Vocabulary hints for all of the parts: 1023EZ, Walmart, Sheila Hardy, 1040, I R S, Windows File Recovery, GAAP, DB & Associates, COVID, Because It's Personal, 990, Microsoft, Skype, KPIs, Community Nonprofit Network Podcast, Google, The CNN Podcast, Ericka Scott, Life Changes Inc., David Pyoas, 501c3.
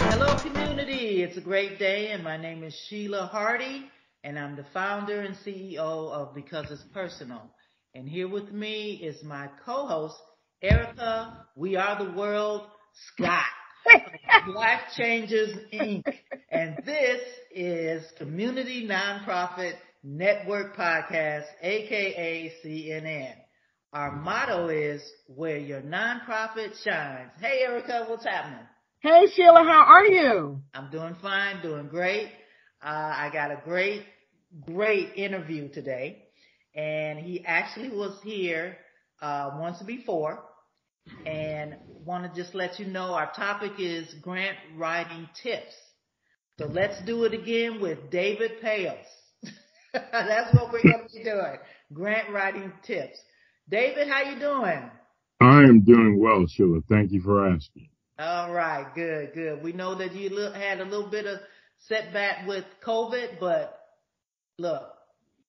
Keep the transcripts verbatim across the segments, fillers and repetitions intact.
Hello, community. It's a great day, and my name is Sheila Hardy, and I'm the founder and C E O of Because It's Personal. And here with me is my co-host, Ericka, we are the world, Scott, Life Changes Incorporated. And this is Community Nonprofit Network Podcast, aka C N N. Our motto is where your nonprofit shines. Hey, Ericka, what's happening? Hey, Sheila, how are you? I'm doing fine, doing great. Uh, I got a great, great interview today. And he actually was here uh, once before. And want to just let you know our topic is grant writing tips. So let's do it again with David Pyoas. That's what we're going to be doing. Grant writing tips. David, how you doing? I am doing well, Sheila. Thank you for asking. All right. Good, good. We know that you had a little bit of setback with COVID, but look,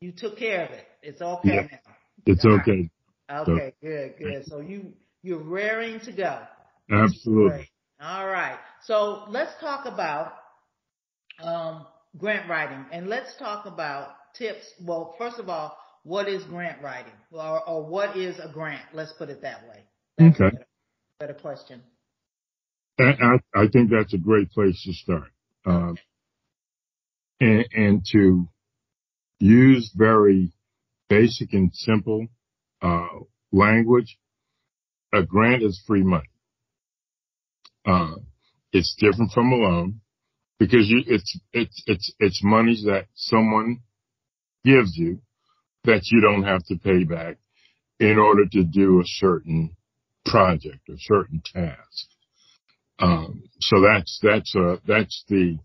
you took care of it. It's okay yeah, now. It's all okay. Right. Okay, so, good, good. So you... You're raring to go. Absolutely. All right. So let's talk about um, grant writing, and let's talk about tips. Well, first of all, what is grant writing, or, or what is a grant? Let's put it that way. That's okay. A better, better question. I, I think that's a great place to start, okay. um, and, and to use very basic and simple uh, language. A grant is free money. Uh, it's different from a loan because you, it's, it's, it's, it's money that someone gives you that you don't have to pay back in order to do a certain project or certain task. Um, so that's, that's, uh, that's the,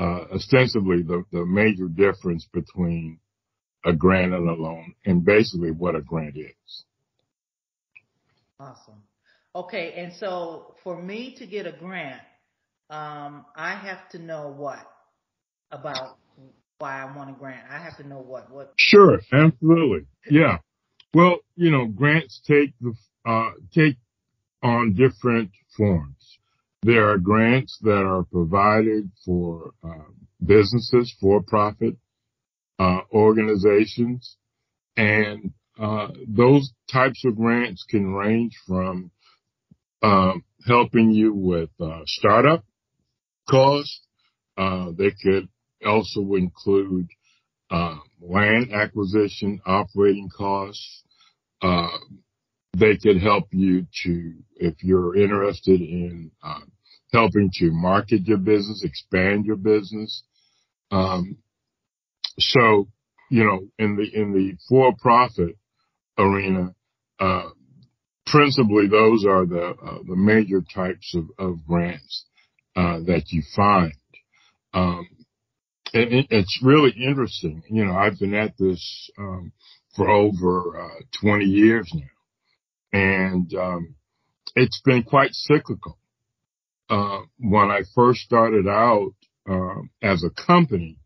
uh, ostensibly the, the major difference between a grant and a loan and basically what a grant is. Awesome. Okay, and so for me to get a grant, um, I have to know what about why I want a grant. I have to know what. what. Sure, absolutely. Yeah. Well, you know, grants take the uh, take on different forms. There are grants that are provided for uh, businesses, for-profit uh, organizations, and Uh, those types of grants can range from uh, helping you with uh, startup costs. Uh, they could also include uh, land acquisition, operating costs. Uh, they could help you to, if you're interested in uh, helping to market your business, expand your business. Um, so, you know, in the in the for-profit arena, uh, principally those are the uh, the major types of, of grants uh, that you find. Um, and it, it's really interesting. You know, I've been at this um, for over uh, twenty years now, and um, it's been quite cyclical. Uh, when I first started out uh, as a company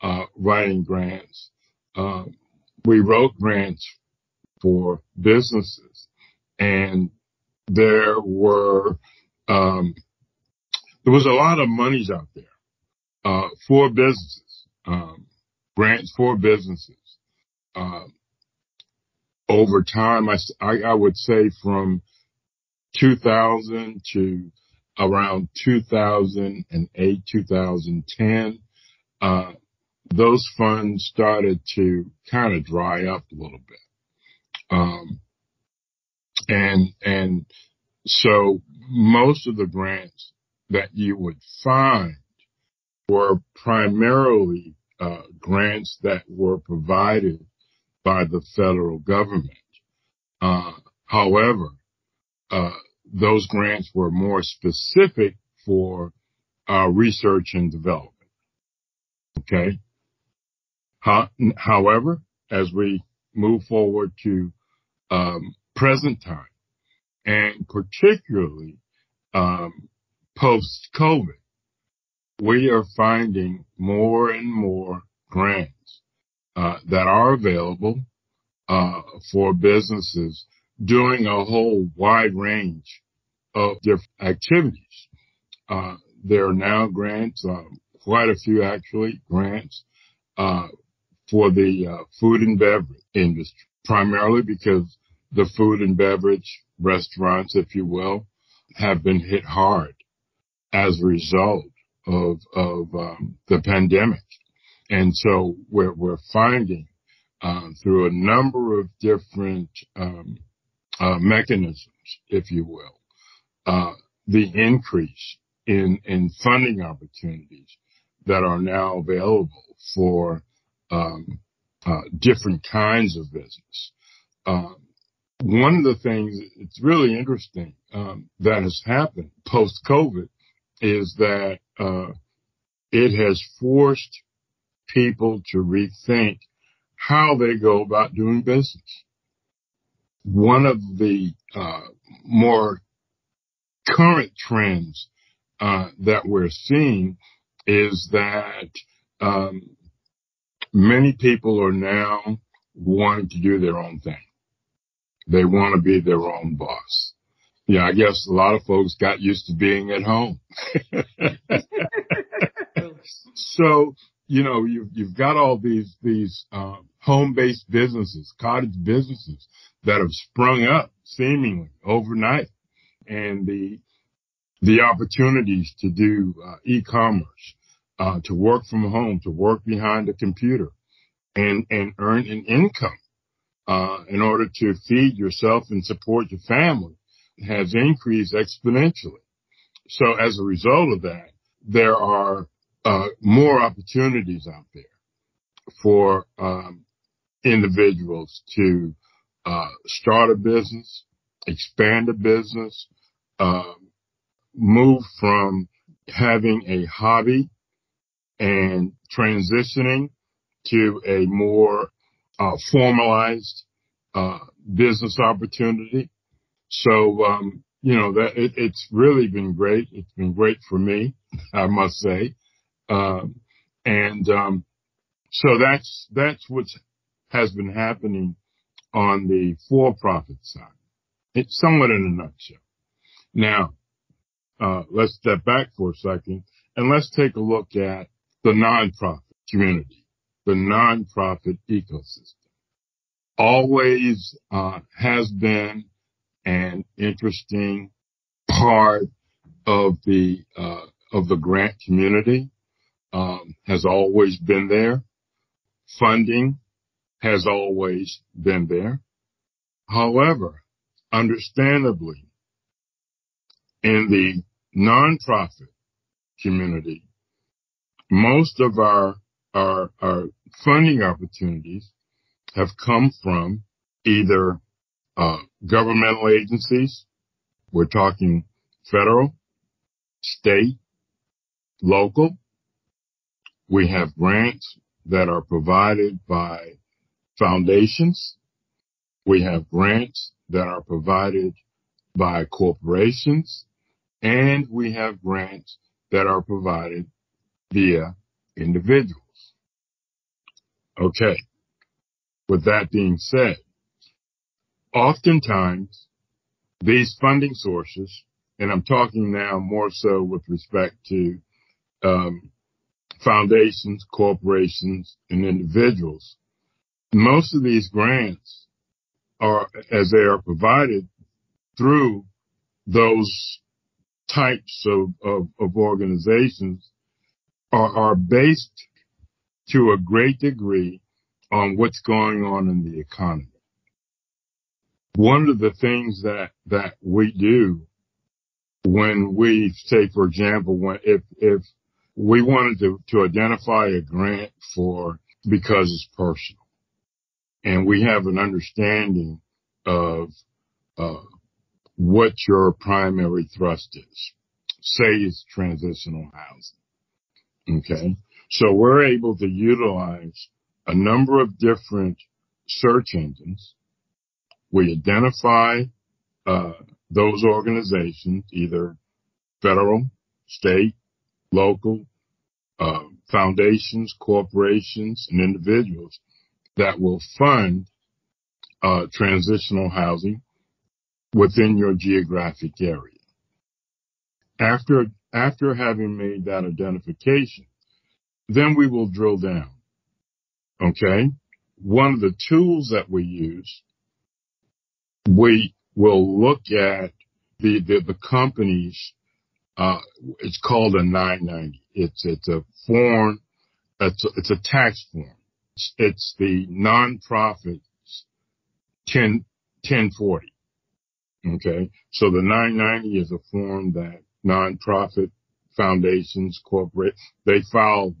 uh, writing grants, uh, we wrote grants for businesses, and there were um, there was a lot of monies out there uh, for businesses, um, grants for businesses. Uh, over time, I, I, I would say from two thousand to around two thousand eight, two thousand ten, uh, those funds started to kind of dry up a little bit. Um, and, and so most of the grants that you would find were primarily, uh, grants that were provided by the federal government. Uh, however, uh, those grants were more specific for, uh, research and development. Okay. How, however, as we move forward to um, present time, and particularly um, post-COVID, we are finding more and more grants uh, that are available uh, for businesses doing a whole wide range of different activities. Uh, there are now grants, uh, quite a few actually grants, uh, for the uh, food and beverage industry, primarily because the food and beverage restaurants, if you will, have been hit hard as a result of, of, um, the pandemic. And so we're, we're finding, um, through a number of different, um, uh, mechanisms, if you will, uh, the increase in, in funding opportunities that are now available for, um, uh, different kinds of business. Um, One of the things, it's really interesting, um, that has happened post-COVID is that, uh, it has forced people to rethink how they go about doing business. One of the, uh, more current trends, uh, that we're seeing is that, um, many people are now wanting to do their own thing. They want to be their own boss. Yeah, I guess a lot of folks got used to being at home. So, you know, you've, you've got all these, these, uh, home-based businesses, cottage businesses that have sprung up seemingly overnight. And the, the opportunities to do uh, e-commerce, uh, to work from home, to work behind a computer and, and earn an income, uh, in order to feed yourself and support your family has increased exponentially. So as a result of that, there are, uh, more opportunities out there for, um, individuals to, uh, start a business, expand a business, uh, move from having a hobby and transitioning to a more Uh, formalized, uh, business opportunity. So, um, you know, that it, it's really been great. It's been great for me, I must say. Um, uh, and, um, so that's, that's what has been happening on the for-profit side. It's somewhat in a nutshell. Now, uh, let's step back for a second and let's take a look at the nonprofit community. The nonprofit ecosystem always uh, has been an interesting part of the uh, of the grant community. Um, has always been there. Funding has always been there. However, understandably, in the nonprofit community, most of our Our, our funding opportunities have come from either uh governmental agencies, we're talking federal, state, local. We have grants that are provided by foundations. We have grants that are provided by corporations. And we have grants that are provided via individuals. Okay. With that being said, oftentimes these funding sources, and I'm talking now more so with respect to um, foundations, corporations, and individuals, most of these grants are, as they are provided through those types of, of, of organizations, are, are based to a great degree on what's going on in the economy. One of the things that, that we do when we say, for example, when, if, if we wanted to, to identify a grant for Because It's Personal, and we have an understanding of, uh, what your primary thrust is. Say it's transitional housing. Okay. So we're able to utilize a number of different search engines. We identify uh those organizations, either federal, state, local, uh foundations, corporations, and individuals that will fund uh, transitional housing within your geographic area. After, after having made that identification, then we will drill down. Okay. One of the tools that we use, we will look at the, the, the companies, uh, it's called a nine ninety. It's, it's a form, it's a, it's a tax form. It's, it's the nonprofits ten, ten forty. Okay. So the nine ninety is a form that nonprofit foundations, corporate, they file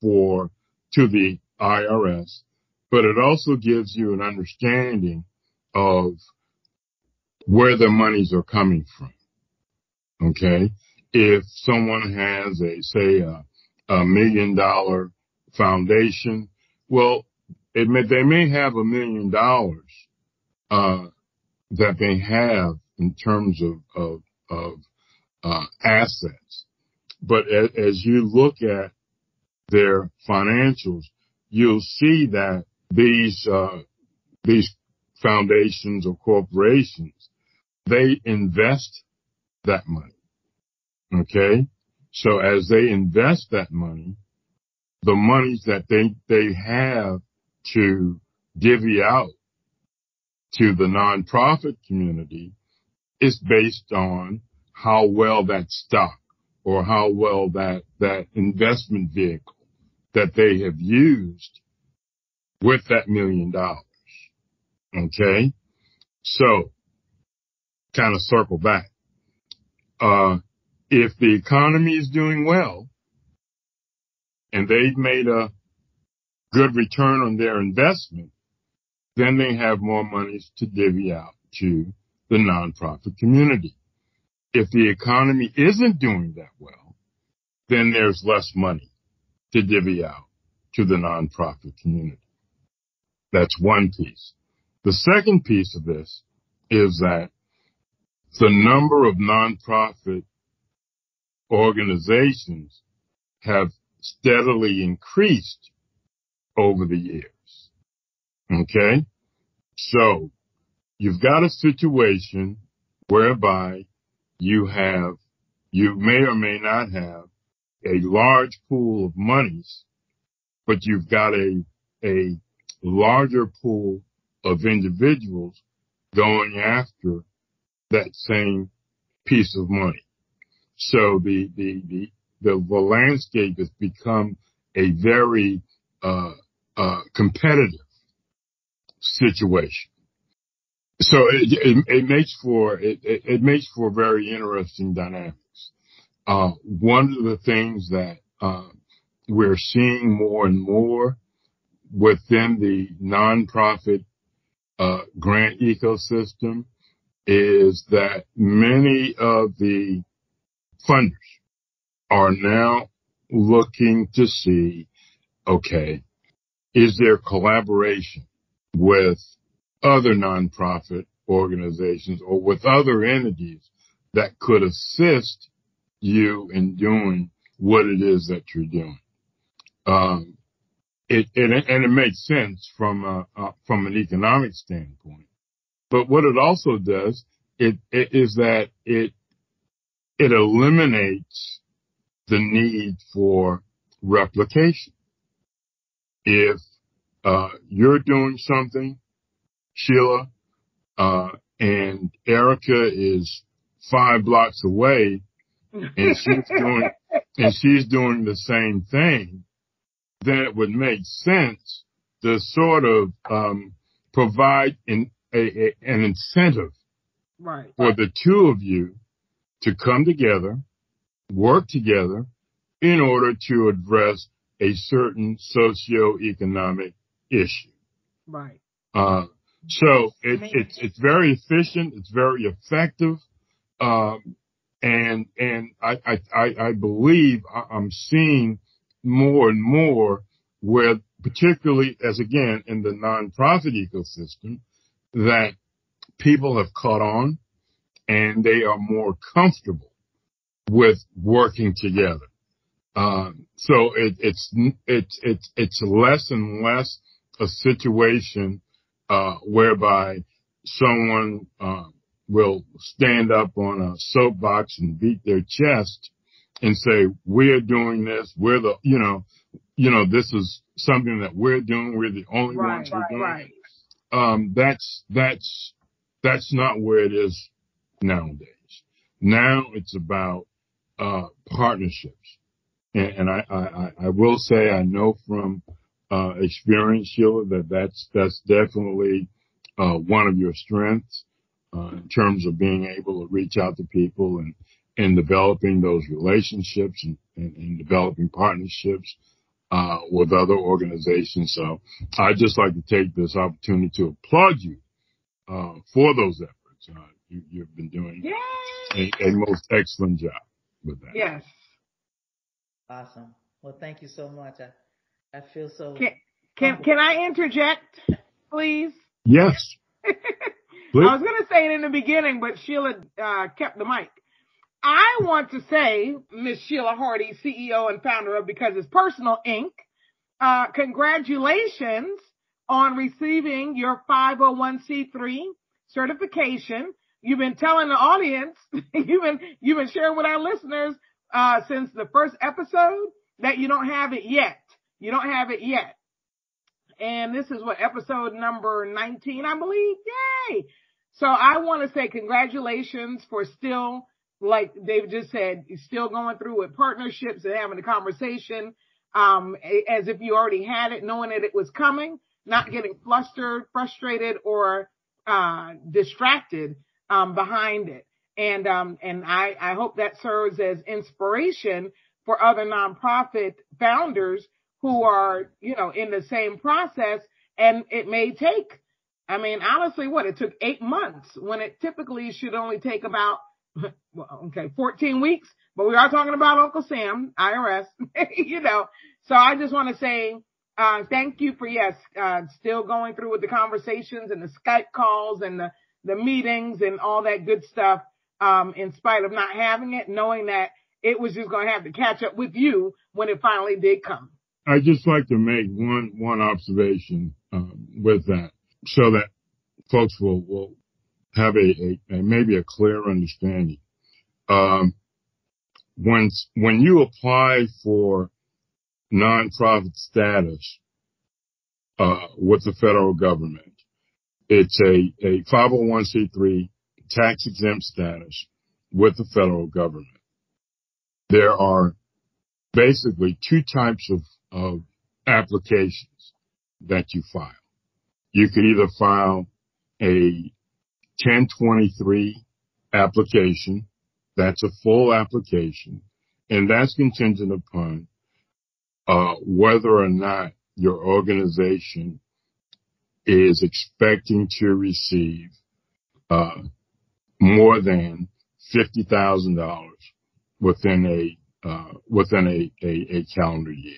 for to the I R S, but it also gives you an understanding of where the monies are coming from. Okay. If someone has a, say, a, a million dollar foundation, well, it may, they may have a million dollars, uh, that they have in terms of, of, of, uh, assets. But as, as you look at their financials, you'll see that these, uh, these foundations or corporations, they invest that money. Okay. So as they invest that money, the monies that they, they have to divvy out to the nonprofit community is based on how well that stock or how well that, that investment vehicle that they have used with that million dollars. Okay. So kind of circle back. Uh, if the economy is doing well and they've made a good return on their investment, then they have more monies to divvy out to the nonprofit community. If the economy isn't doing that well, then there's less money to divvy out to the nonprofit community. That's one piece. The second piece of this is that the number of nonprofit organizations have steadily increased over the years. Okay? So you've got a situation whereby you have, you may or may not have a large pool of monies, but you've got a, a larger pool of individuals going after that same piece of money. So the, the, the, the, the landscape has become a very, uh, uh, competitive situation. So it, it, it makes for, it, it, it makes for very interesting dynamics. Uh, one of the things that, uh, we're seeing more and more within the nonprofit, uh, grant ecosystem is that many of the funders are now looking to see, okay, is there collaboration with other nonprofit organizations or with other entities that could assist you in doing what it is that you're doing. Um, it, it and it makes sense from a, uh, from an economic standpoint. But what it also does, it, it is that it it eliminates the need for replication. If uh you're doing something, Sheila, uh and Ericka is five blocks away, and she's doing, and she's doing the same thing, then it would make sense to sort of, um, provide an, a, a, an incentive, right, for the two of you to come together, work together in order to address a certain socioeconomic issue. Right. Uh, so it, it's, it's very efficient. It's very effective. Um, And, and I, I, I believe I'm seeing more and more where, particularly as again in the nonprofit ecosystem, that people have caught on and they are more comfortable with working together. Um, so it, it's, it's, it's, it's less and less a situation uh, whereby someone uh, will stand up on a soapbox and beat their chest and say, we're doing this, we're the, you know, you know, this is something that we're doing, we're the only right, ones who are doing right. it. Um, that's, that's, that's not where it is nowadays. Now it's about, uh, partnerships. And, and I, I, I will say I know from, uh, experience, Sheila, that that's, that's definitely, uh, one of your strengths, uh, in terms of being able to reach out to people and, and developing those relationships and, and, and developing partnerships, uh, with other organizations. So I'd just like to take this opportunity to applaud you, uh, for those efforts. Uh, you, you've been doing a, a most excellent job with that. Yes. Awesome. Well, thank you so much. I, I feel so. Can, can, can I interject, please? Yes. Please. I was going to say it in the beginning, but Sheila uh, kept the mic. I want to say, Miz Sheila Hardy, C E O and founder of Because It's Personal, Incorporated, uh, congratulations on receiving your five oh one c three certification. You've been telling the audience, you've been, you've been sharing with our listeners, uh, since the first episode that you don't have it yet. You don't have it yet. And this is what, episode number nineteen, I believe. Yay. So I want to say congratulations for still, like David just said, still going through with partnerships and having a conversation, um, as if you already had it, knowing that it was coming, not getting flustered, frustrated, or, uh, distracted, um, behind it. And, um, and I, I hope that serves as inspiration for other nonprofit founders who are, you know, in the same process. And it may take, I mean, honestly, what it took eight months when it typically should only take about, well, okay, fourteen weeks, but we are talking about Uncle Sam, I R S, you know. So I just want to say, uh, thank you for, yes, uh, still going through with the conversations and the Skype calls and the, the meetings and all that good stuff, um, in spite of not having it, knowing that it was just going to have to catch up with you when it finally did come. I'd just like to make one, one observation, um, with that so that folks will, will, have a, a, a maybe a clear understanding. Um, when when you apply for nonprofit status uh, with the federal government, it's a, a five oh one c three tax exempt status with the federal government. There are basically two types of, of applications that you file. You can either file a ten twenty-three application, that's a full application, and that's contingent upon uh whether or not your organization is expecting to receive uh more than fifty thousand dollars within a uh within a, a a calendar year.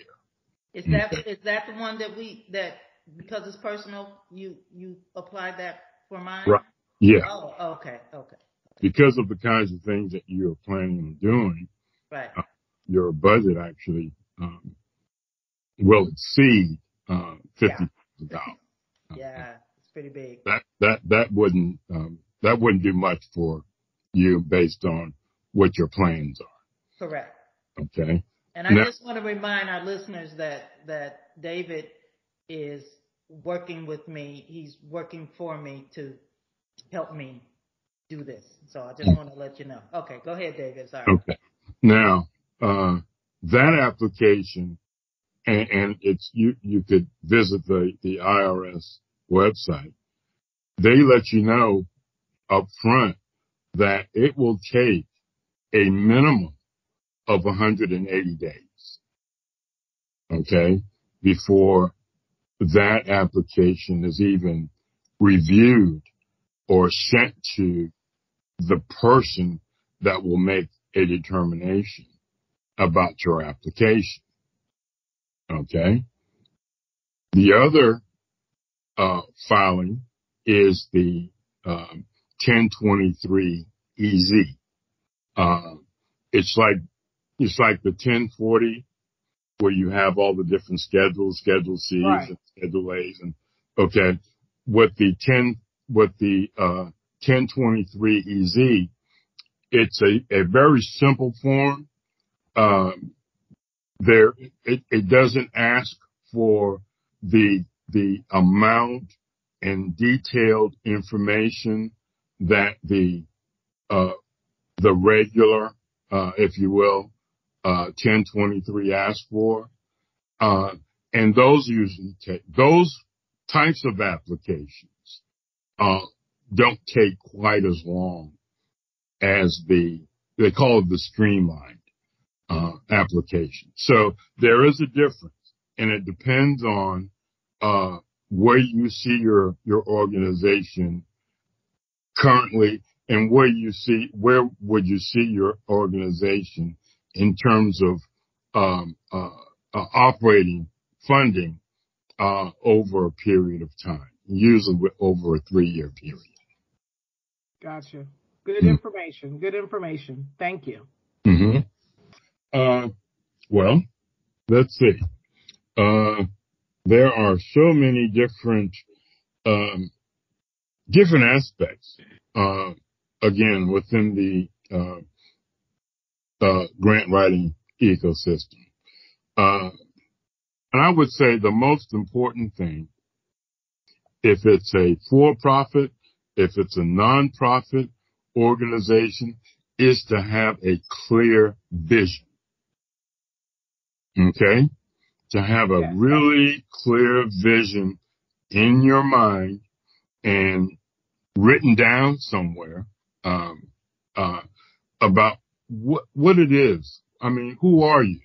Is that okay. Is that the one that we that because it's personal you you applied that for mine? Right. Yeah. Oh, okay, okay. Because of the kinds of things that you're planning on doing, right. uh, your budget actually um, will exceed uh, fifty thousand dollars. Yeah. Yeah, it's pretty big. That that that wouldn't um, that wouldn't do much for you based on what your plans are. Correct. Okay. And I now, just want to remind our listeners that that David is working with me. He's working for me to. Help me do this. So I just want to let you know. Okay, go ahead, David. Sorry. Okay. Now, uh, that application, and, and it's you. You could visit the the I R S website. They let you know up front that it will take a minimum of one hundred eighty days. Okay, before that application is even reviewed or sent to the person that will make a determination about your application. Okay. The other uh filing is the um ten twenty-three E Z. Uh, it's like it's like the ten forty where you have all the different schedules, schedule C's right. and schedule A's and okay. with the ten, with the, uh, ten twenty-three E Z, it's a, a very simple form. Um, there, it, it doesn't ask for the, the amount and detailed information that the, uh, the regular, uh, if you will, uh, ten twenty-three asks for. Uh, and those usually take, those types of applications, uh, don't take quite as long as the, they call it the streamlined, uh, application. So there is a difference, and it depends on, uh, where you see your, your organization currently and where you see, where would you see your organization in terms of, um, uh, uh operating funding, uh, over a period of time, usually over a three year period. Gotcha. Good information. Good information. Thank you. Mm-hmm. Uh, well, let's see. Uh, there are so many different, um, different aspects, uh, again, within the, uh, uh, grant writing ecosystem. Uh, and I would say the most important thing, if it's a for-profit, if it's a nonprofit organization, is to have a clear vision. Okay? To have a really clear vision in your mind and written down somewhere, um, uh, about what, what it is. I mean, who are you?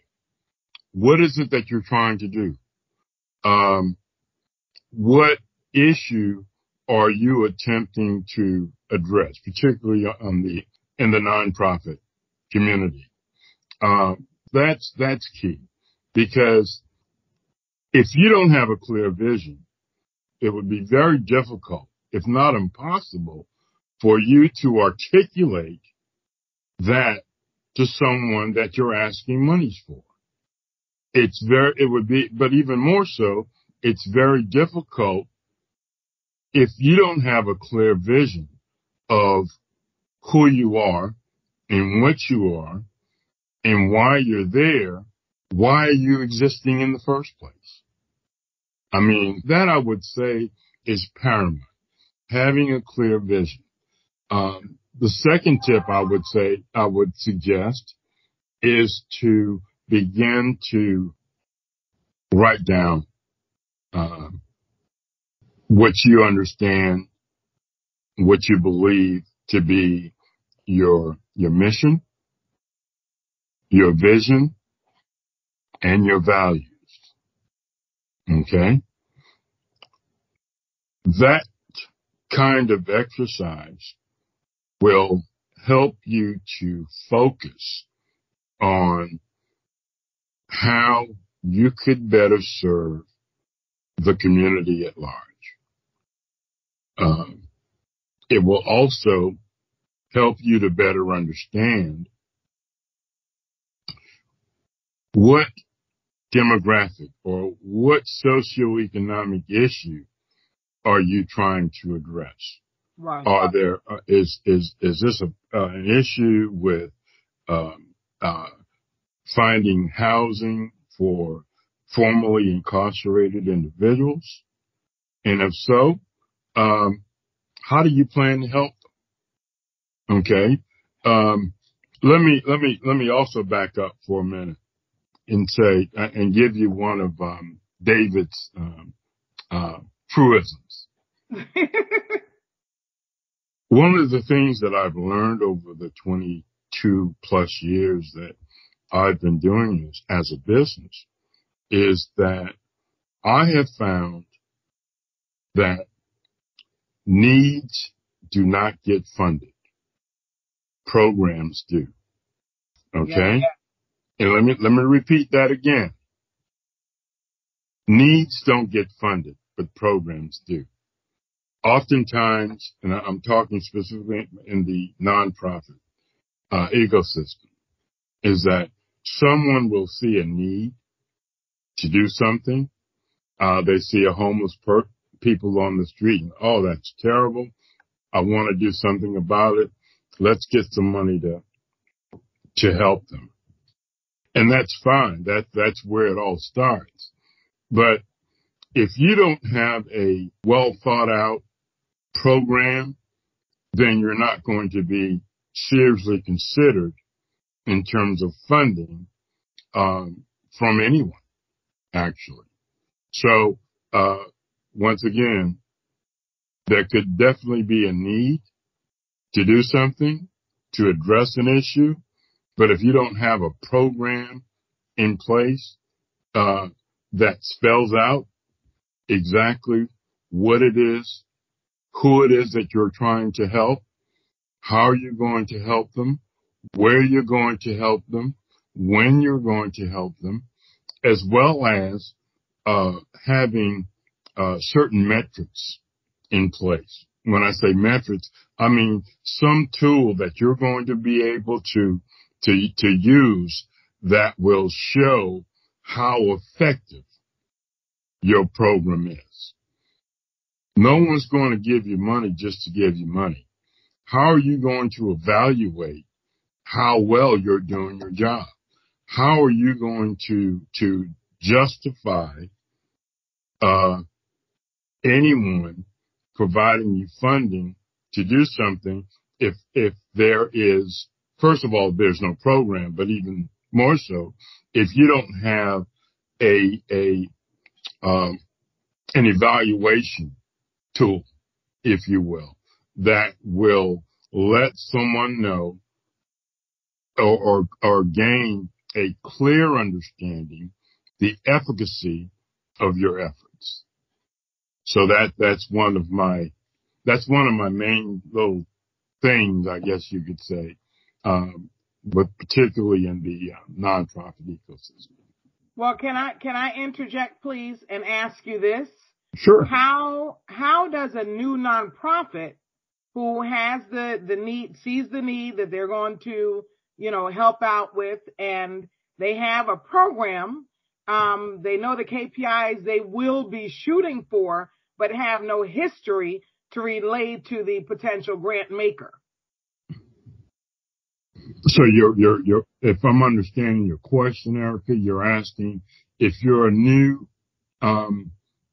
What is it that you're trying to do? Um, what issue are you attempting to address, particularly on the, in the nonprofit community? Um, that's, that's key, because if you don't have a clear vision, it would be very difficult, if not impossible, for you to articulate that to someone that you're asking monies for. It's very, it would be, but even more so, it's very difficult if you don't have a clear vision of who you are and what you are and why you're there, why are you existing in the first place? I mean, that I would say is paramount, having a clear vision. Um, the second tip I would say, I would suggest is to begin to write down, um, what you understand, what you believe to be your, your mission, your vision, and your values. Okay? That kind of exercise will help you to focus on how you could better serve the community at large. Um, it will also help you to better understand what demographic or what socioeconomic issue are you trying to address. Right. Are there uh, is is is this a, uh, an issue with um, uh, finding housing for formerly incarcerated individuals? And if so, um, how do you plan to help them? Okay. Um, let me, let me, let me also back up for a minute and say, uh, and give you one of, um, David's, um, uh, truisms. One of the things that I've learned over the twenty-two plus years that I've been doing this as a business is that I have found that needs do not get funded. Programs do. Okay. Yeah, yeah. And let me, let me repeat that again. Needs don't get funded, but programs do. Oftentimes, and I'm talking specifically in the nonprofit, uh, ecosystem, is that someone will see a need to do something. Uh, they see a homeless per- people on the street. And, oh, that's terrible. I want to do something about it. Let's get some money to to help them. And that's fine. That that's where it all starts. But if you don't have a well thought out program, then you're not going to be seriously considered in terms of funding um, from anyone, actually. So uh, once again, there could definitely be a need to do something, to address an issue. But if you don't have a program in place uh, that spells out exactly what it is, who it is that you're trying to help, how you're going to help them, where you're going to help them, when you're going to help them, as well as uh having uh certain metrics in place. When I say metrics, I mean some tool that you're going to be able to to to use that will show how effective your program is. No one's going to give you money just to give you money. How are you going to evaluate how well you're doing your job? How are you going to to justify uh anyone providing you funding to do something if if there is, first of all, there's no program, but even more so, if you don't have a a um an evaluation tool, if you will, that will let someone know or, or, or gain a clear understanding the efficacy of your efforts. So that, that's one of my, that's one of my main little things, I guess you could say, um, but particularly in the uh, nonprofit ecosystem. Well, can I, can I interject, please, and ask you this? Sure. How, how does a new nonprofit who has the, the need, sees the need that they're going to, you know, help out with, and they have a program, um, they know the K P Is they will be shooting for, but have no history to relay to the potential grant maker? So you're, you're, you're, if I'm understanding your question, Ericka, you're asking if you're a new, um,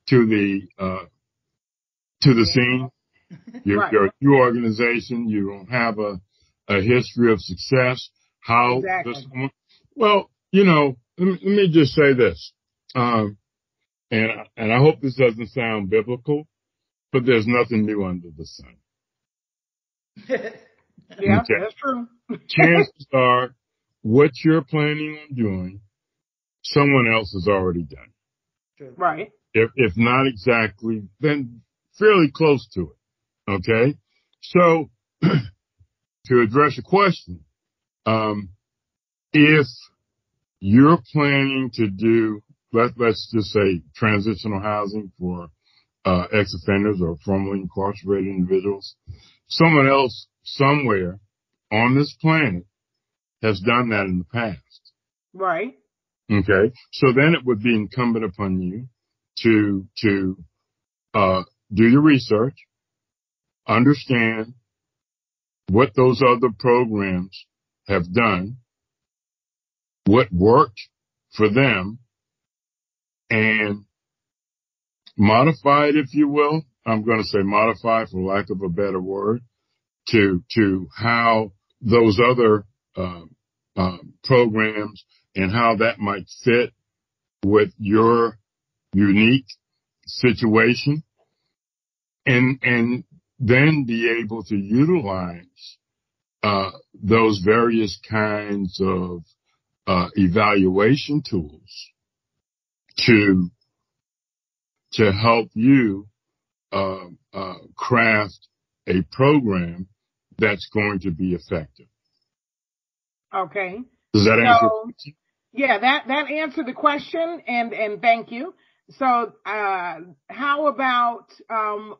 to the, uh, to the scene, you're, right. You're a new organization, you don't have a, a history of success. How? Exactly. Does someone, well, you know, let me, let me just say this. Um, and, and I hope this doesn't sound biblical, but there's nothing new under the sun. Yeah, okay. That's true. Chances are what you're planning on doing, someone else has already done. True. Right. If, if not exactly, then fairly close to it. Okay. So to address your question, um, if you're planning to do, let, let's just say transitional housing for, uh, ex-offenders or formerly incarcerated individuals, someone else somewhere on this planet has done that in the past. Right. Okay. So then it would be incumbent upon you to, to, uh, do your research, understand what those other programs have done, what worked for them, and modify it, if you will. I'm going to say modify for lack of a better word to, to how those other, uh, uh, programs and how that might fit with your unique situation, and, and then be able to utilize, uh, those various kinds of, uh, evaluation tools to, to help you, uh, uh, craft a program that's going to be effective. Okay. Does that answer? So, yeah, that, that answered the question, and, and thank you. So, uh, how about, um,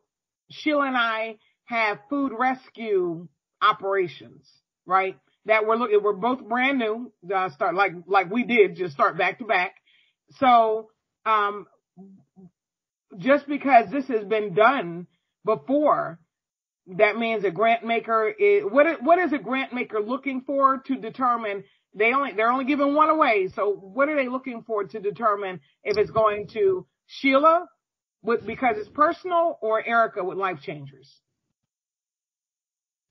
Sheila and I have food rescue operations, right? That we're looking, we're both brand new, uh, start like, like we did just start back to back. So, um, just because this has been done before, that means a grant maker is, what, what is a grant maker looking for to determine? They only, they're only giving one away. So what are they looking for to determine if it's going to Sheila with Because It's Personal or Ericka with Life Changers?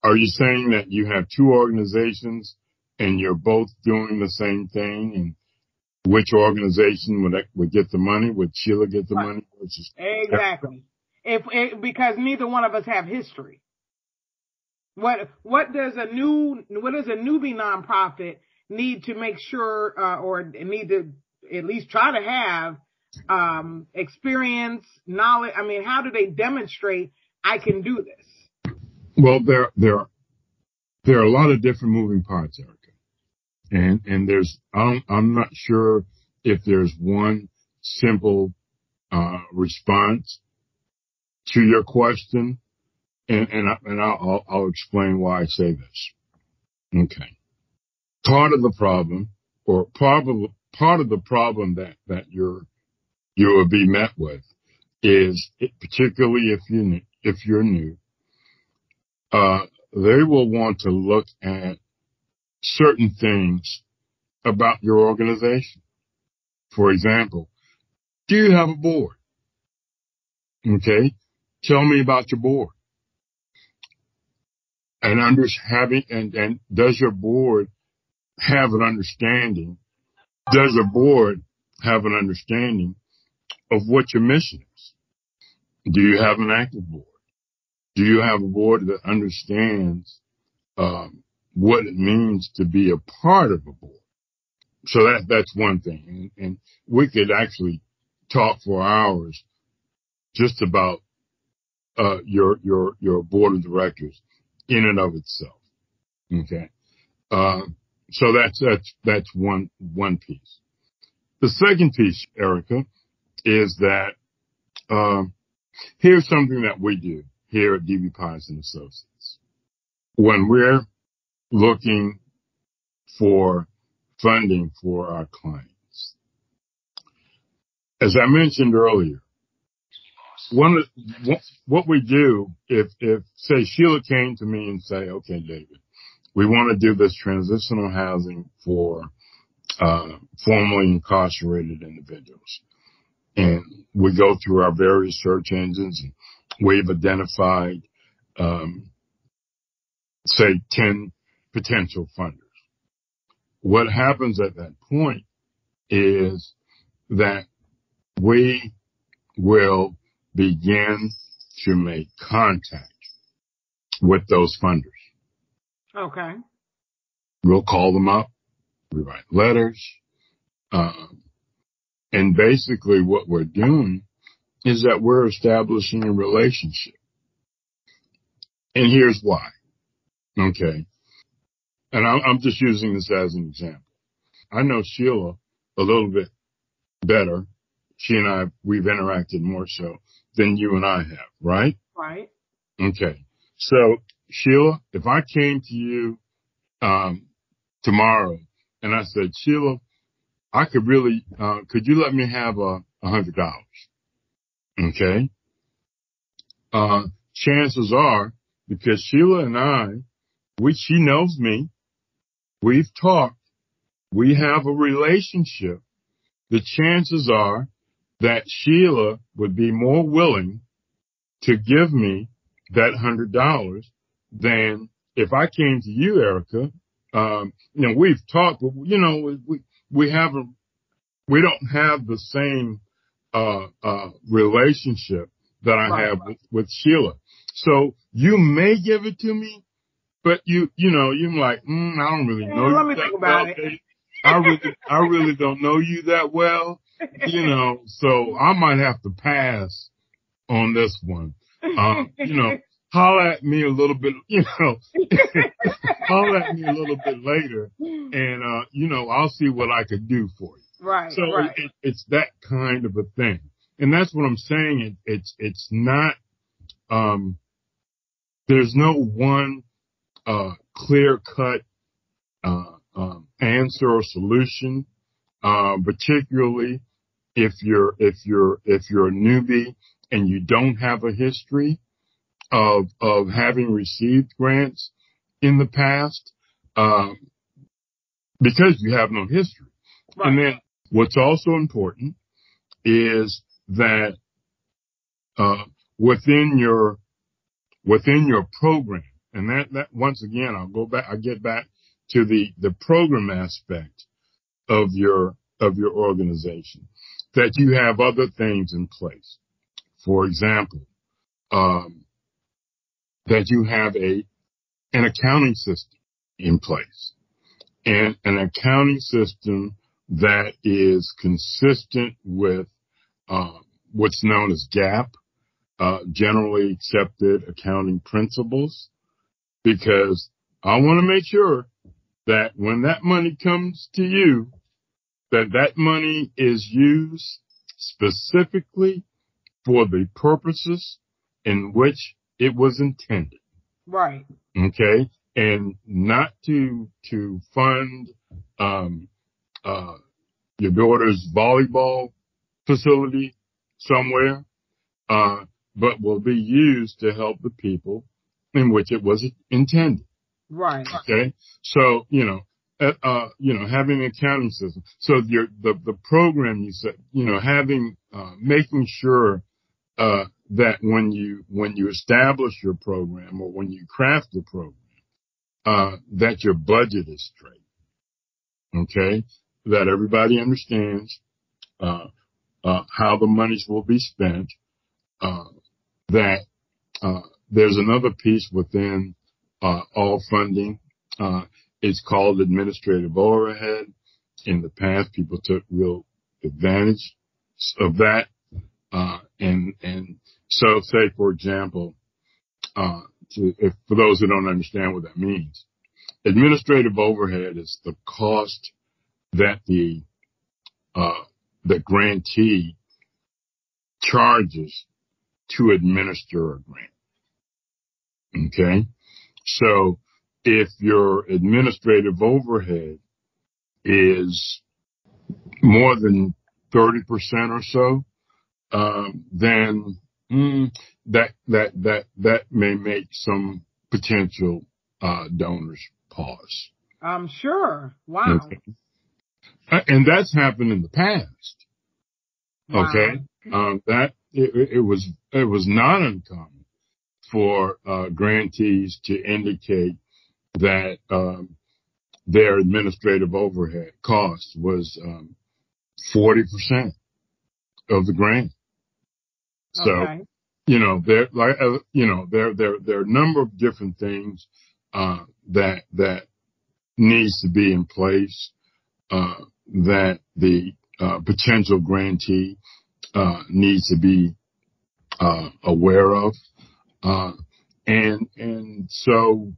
Are you saying that you have two organizations and you're both doing the same thing, and which organization would, would get the money? Would Sheila get the right. money? Versus exactly. If, if because neither one of us have history. What what does a new what does a newbie nonprofit need to make sure uh, or need to at least try to have um, experience, knowledge? I mean, how do they demonstrate I can do this? Well, there there there are a lot of different moving parts, Ericka. And, and there's, I'm, I'm not sure if there's one simple, uh, response to your question. And, and, I, and I'll, I'll explain why I say this. Okay. Part of the problem or probably part of the problem that, that you're, you will be met with is it, particularly if you new, if you're new, uh, they will want to look at certain things about your organization. For example, do you have a board? Okay, tell me about your board. And under having and, and does your board have an understanding? Does your board have an understanding of what your mission is? Do you have an active board? Do you have a board that understands um what it means to be a part of a board? So that that's one thing. And, and we could actually talk for hours just about uh your your your board of directors in and of itself. Okay. Uh, so that's that's that's one one piece. The second piece, Ericka, is that um here's something that we do here at D. B. Pies and Associates. When we're looking for funding for our clients, as I mentioned earlier, one of what, what we do, if if say Sheila came to me and say, "Okay, David, we want to do this transitional housing for uh formerly incarcerated individuals," and we go through our various search engines and we've identified um say ten potential funders. What happens at that point is that we will begin to make contact with those funders. Okay. We'll call them up. We write letters. Um, and basically what we're doing is that we're establishing a relationship. And here's why. Okay. And I'm just using this as an example. I know Sheila a little bit better. She and I, we've interacted more so than you and I have, right? Right. Okay. So, Sheila, if I came to you um tomorrow and I said, "Sheila, I could really, uh could you let me have a hundred dollars?" Okay. Uh, chances are, because Sheila and I, we, she knows me, we've talked, we have a relationship, the chances are that Sheila would be more willing to give me that hundred dollars than if I came to you, Ericka. Um, you know, we've talked, but you know, we, we haven't, we don't have the same, uh, uh, relationship that I right. have with, with Sheila. So you may give it to me, but you, you know, you're like, mm, I don't really know Let you me that think about well. It. I really, I really don't know you that well, you know, so I might have to pass on this one. Um, you know, holler at me a little bit, you know, holler at me a little bit later and, uh, you know, I'll see what I could do for you. Right. So right. It, it's that kind of a thing. And that's what I'm saying. It, it's, it's not, um, there's no one Uh, clear-cut uh, um, answer or solution, uh, particularly If you're, if you're, if you're a newbie and you don't have a history of, of having received grants in the past, um, because you have no history. Right. And then what's also important is that, uh, within your, within your program, and that, that once again, I'll go back, I get back to the, the program aspect of your, of your organization, that you have other things in place. For example, um, that you have a, an accounting system in place, and an accounting system that is consistent with, um, what's known as GAAP, uh, generally accepted accounting principles, because I want to make sure that when that money comes to you, that that money is used specifically for the purposes in which it was intended. Right. Okay. And not to, to fund, um, uh, your daughter's volleyball facility somewhere, uh, but will be used to help the people in which it was intended. Right. Okay. So, you know, uh, uh you know, having an accounting system. So your, the, the program you said, you know, having, uh, making sure, uh, that when you, when you establish your program or when you craft the program, uh, that your budget is straight. Okay. That everybody understands, uh, uh, how the monies will be spent, uh, that, uh, there's another piece within, uh, all funding. Uh, it's called administrative overhead. In the past, people took real advantage of that. Uh, and, and so say, for example, uh, to, if, for those who don't understand what that means, administrative overhead is the cost that the, uh, the grantee charges to administer a grant. Okay. So if your administrative overhead is more than thirty percent or so, um, then mm, that, that, that, that may make some potential, uh, donors pause. I'm sure. Wow. Okay. And that's happened in the past. Wow. Okay. Um, that it, it was, it was not uncommon for uh grantees to indicate that um their administrative overhead cost was um forty percent of the grant. So okay. you know there like uh, you know there there there are a number of different things uh that that needs to be in place uh that the uh potential grantee uh needs to be uh aware of. Uh, and, and so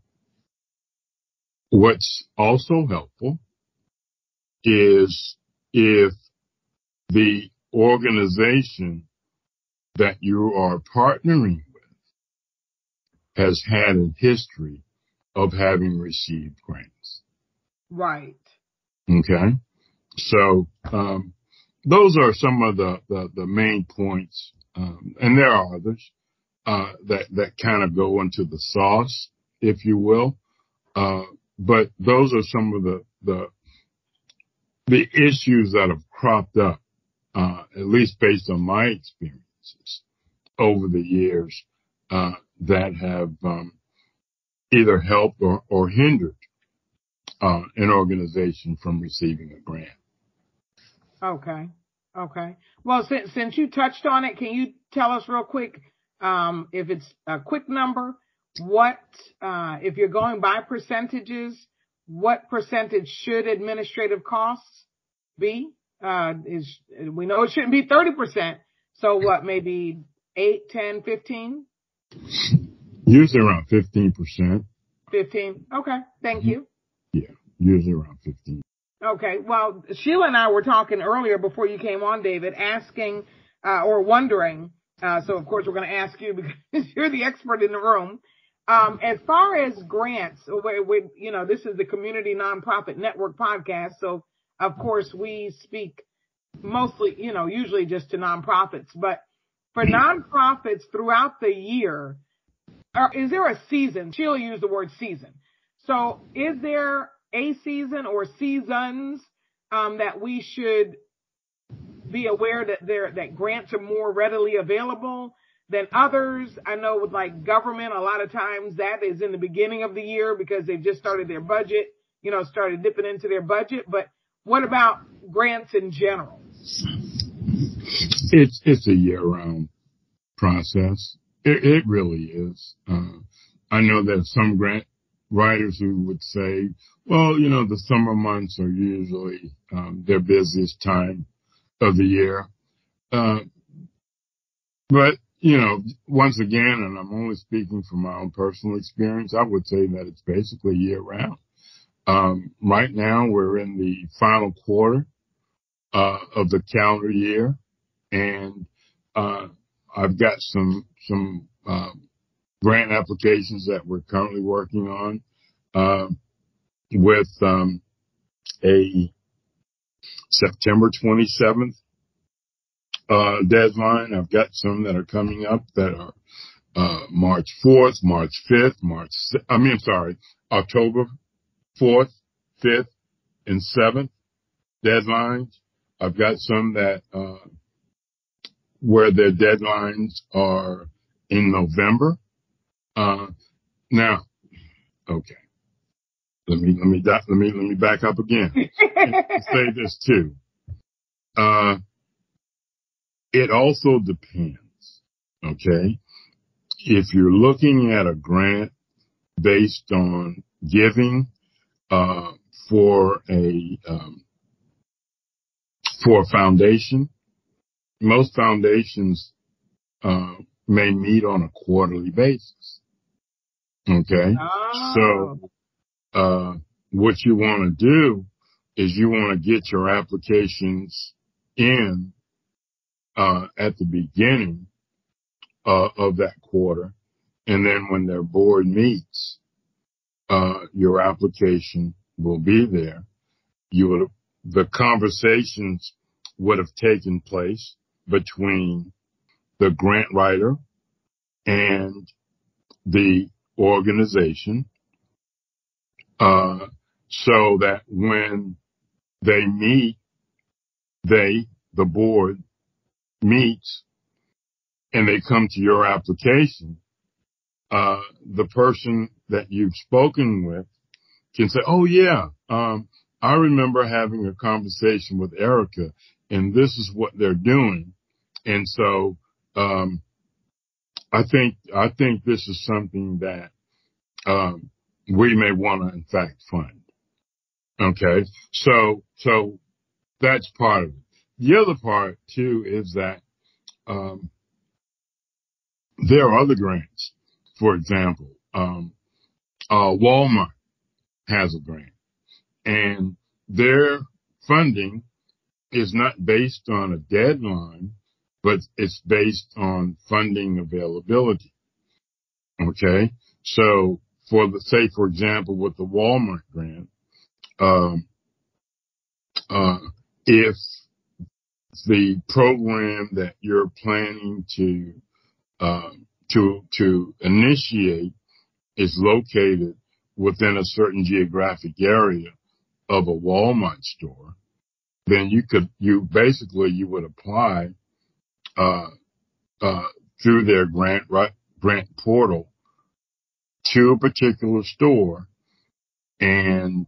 what's also helpful is if the organization that you are partnering with has had a history of having received grants. Right. Okay. So, um, those are some of the, the, the main points. Um, and there are others. Uh, that, that kind of go into the sauce, if you will. Uh, but those are some of the, the, the issues that have cropped up, uh, at least based on my experiences over the years, uh, that have, um, either helped or, or hindered, uh, an organization from receiving a grant. Okay. Okay. Well, since, since you touched on it, can you tell us real quick? Um, if it's a quick number, what, uh, if you're going by percentages, what percentage should administrative costs be? Uh, is, we know it shouldn't be thirty percent. So what, maybe eight, ten, fifteen? Usually around fifteen percent. fifteen. Okay. Thank you. Yeah. Usually around fifteen. Okay. Well, Sheila and I were talking earlier before you came on, David, asking, uh, or wondering, Uh, so, of course, we're going to ask you because you're the expert in the room. Um, as far as grants, we, we, you know, this is the Community Nonprofit Network Podcast. So, of course, we speak mostly, you know, usually just to nonprofits, but for nonprofits throughout the year, or is there a season? Sheila used the word season. So is there a season or seasons um, that we should be aware that there, that grants are more readily available than others? I know with like government, a lot of times that is in the beginning of the year because they've just started their budget, you know, started dipping into their budget. But what about grants in general? It's, it's a year round process. It, it really is. Uh, I know that some grant writers who would say, well, you know, the summer months are usually um, their busiest time of the year. Uh, but, you know, once again, and I'm only speaking from my own personal experience, I would say that it's basically year round. Um, right now, we're in the final quarter uh, of the calendar year, and uh, I've got some some uh, grant applications that we're currently working on uh, with um, a September twenty-seventh uh, deadline. I've got some that are coming up that are uh, March fourth, March fifth, March. I mean, I'm sorry, October fourth, fifth, and seventh deadlines. I've got some that uh, where their deadlines are in November. Uh, now, okay. Let me, let me, let me, let me back up again and say this too. Uh, it also depends. Okay. If you're looking at a grant based on giving, uh, for a, um, for a foundation, most foundations, uh, may meet on a quarterly basis. Okay. Oh. So, Uh, what you want to do is you want to get your applications in, uh, at the beginning, uh, of that quarter. And then when their board meets, uh, your application will be there. You would, the conversations would have taken place between the grant writer and the organization. Uh, so that when they meet, they, the board meets and they come to your application, uh, the person that you've spoken with can say, oh yeah, um, I remember having a conversation with Ericka and this is what they're doing. And so, um, I think, I think this is something that, um, we may want to, in fact, fund. Okay. So, so that's part of it. The other part too is that, um, there are other grants. For example, um, uh, Walmart has a grant and their funding is not based on a deadline, but it's based on funding availability. Okay. So, For the, say, for example, with the Walmart grant, um, uh, if the program that you're planning to, uh, to, to initiate is located within a certain geographic area of a Walmart store, then you could, you basically, you would apply, uh, uh, through their grant, right, grant portal to a particular store, and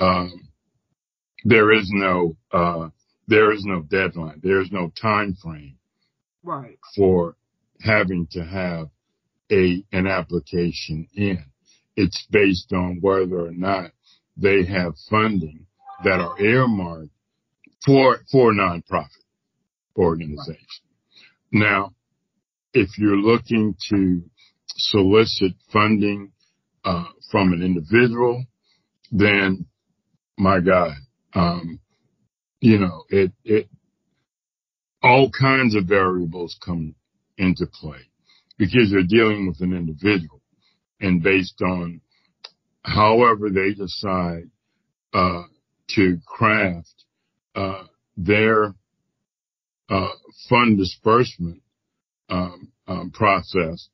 um, there is no uh, there is no deadline. There is no time frame right. for having to have a an application in. It's based on whether or not they have funding that are earmarked for for nonprofit organizations. Right. Now, if you're looking to solicit funding uh from an individual, then my God, um you know, it it all kinds of variables come into play because you're dealing with an individual, and based on however they decide uh to craft uh their uh, fund disbursement um, um, process,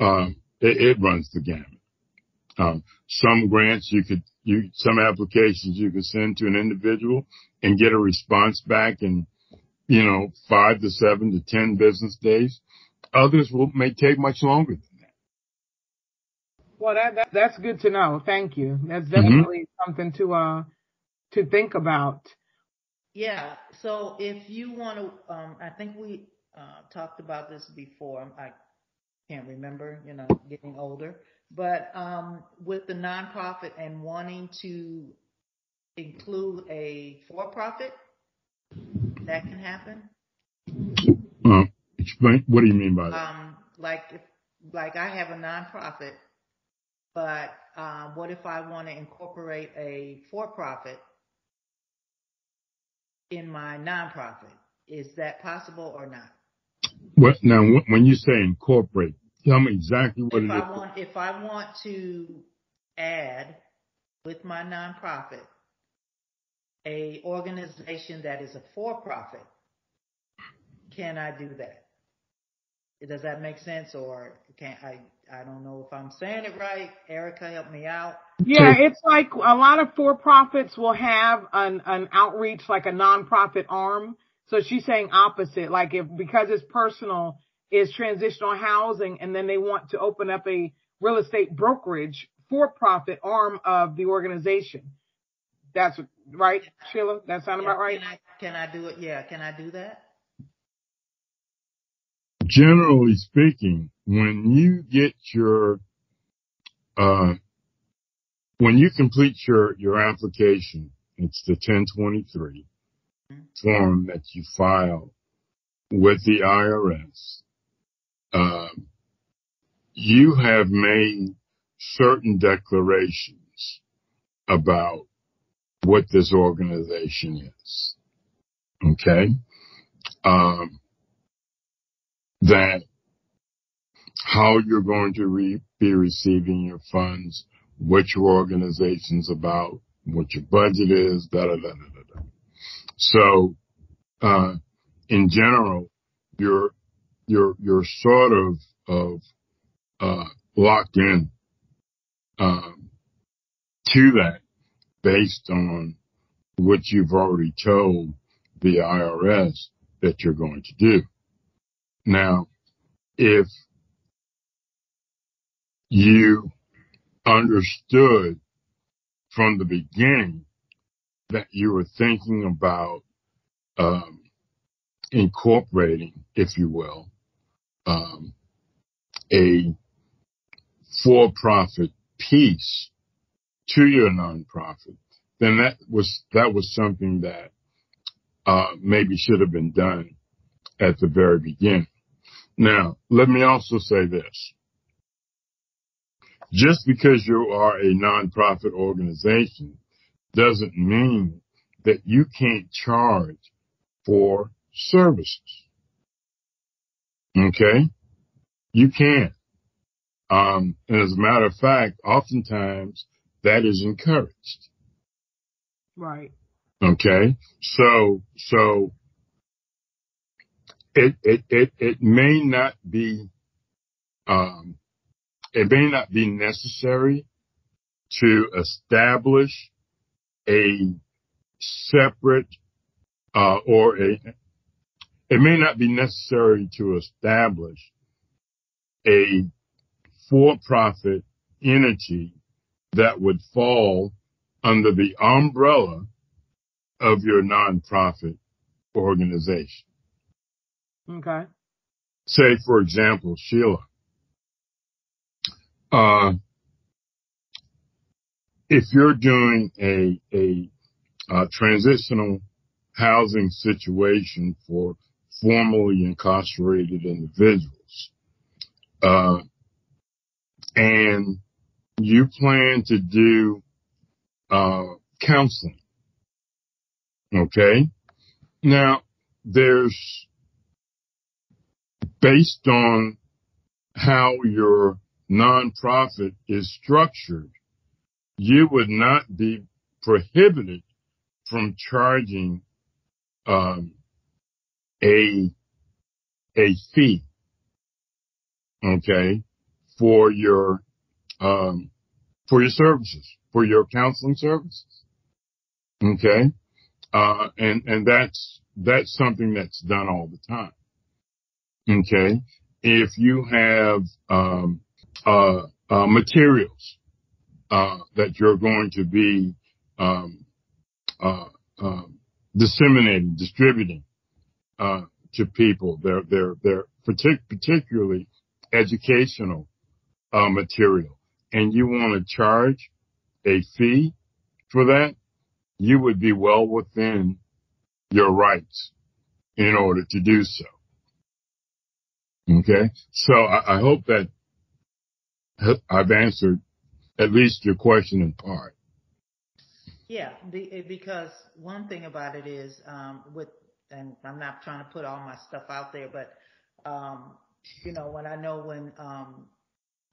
uh, it, it runs the gamut. Um, some grants you could, you some applications you could send to an individual and get a response back in, you know, five to seven to ten business days. Others will may take much longer than that. Well, that, that that's good to know. Thank you. That's definitely mm-hmm. something to uh to think about. Yeah. So if you want to, um, I think we uh, talked about this before. I can't remember. You know, getting older. But um, with the nonprofit and wanting to include a for-profit, that can happen. Uh, explain. What do you mean by that? Um, like, if, like I have a nonprofit, but uh, what if I want to incorporate a for-profit in my nonprofit? Is that possible or not? What, now, when you say incorporate, tell me exactly what if it is. I want, if I want to add with my nonprofit a organization that is a for-profit, can I do that? Does that make sense? Or can I? I don't know if I'm saying it right. Ericka, help me out. Yeah, it's like a lot of for-profits will have an, an outreach, like a nonprofit arm. So she's saying opposite, like if because it's personal. Is transitional housing, and then they want to open up a real estate brokerage for-profit arm of the organization. That's right, Sheila? That sound yeah, about right? Can I, can I do it? Yeah, can I do that? Generally speaking, when you get your, uh, when you complete your, your application, it's the ten twenty-three mm-hmm. form that you file with the I R S. Uh, you have made certain declarations about what this organization is, okay? Um, that how you're going to re- be receiving your funds, what your organization's about, what your budget is, da da da da da. So, uh, in general, you're you're you're sort of of uh locked in um to that based on what you've already told the I R S that you're going to do. Now, if you understood from the beginning that you were thinking about um incorporating, if you will, um, a for-profit piece to your nonprofit, then that was that was something that uh, maybe should have been done at the very beginning. Now, let me also say this: just because you are a nonprofit organization doesn't mean that you can't charge for services. Okay? You can. Um, and as a matter of fact, oftentimes that is encouraged. Right. Okay? So, so it, it, it, it may not be, um, it may not be necessary to establish a separate, uh, or a, It may not be necessary to establish a for-profit entity that would fall under the umbrella of your nonprofit organization. Okay. Say, for example, Sheila, uh, if you're doing a, a, a transitional housing situation for formerly incarcerated individuals, uh, and you plan to do uh, counseling, okay? Now, there's, based on how your nonprofit is structured, you would not be prohibited from charging um a, a fee, okay, for your, um, for your services, for your counseling services. Okay. Uh, and, and that's, that's something that's done all the time. Okay. If you have, um, uh, uh, materials, uh, that you're going to be, um, uh, uh, disseminating, distributing, uh, to people, they're, they're, they're partic- particularly educational, uh, material, and you want to charge a fee for that, you would be well within your rights in order to do so. Okay. So I, I hope that I've answered at least your question in part. Yeah. Because one thing about it is, um, with, and I'm not trying to put all my stuff out there, but, um, you know, when I know when, um,